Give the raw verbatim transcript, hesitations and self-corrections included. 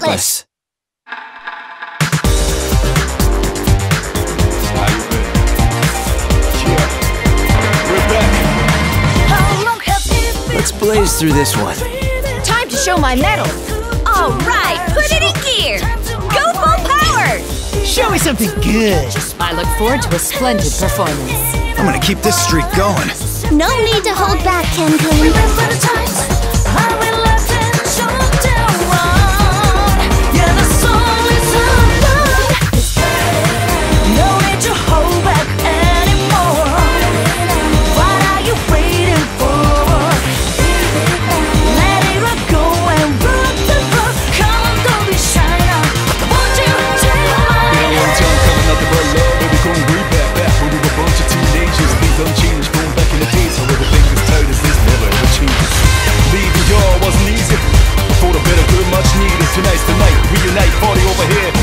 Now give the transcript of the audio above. Atlas. Let's blaze through this one. Time to show my metal. All right, put it in gear. Go full power. Show me something good. I look forward to a splendid performance. I'm gonna keep this streak going. No need to hold back, Ken Clean. Tonight's the night, reunite, party over here.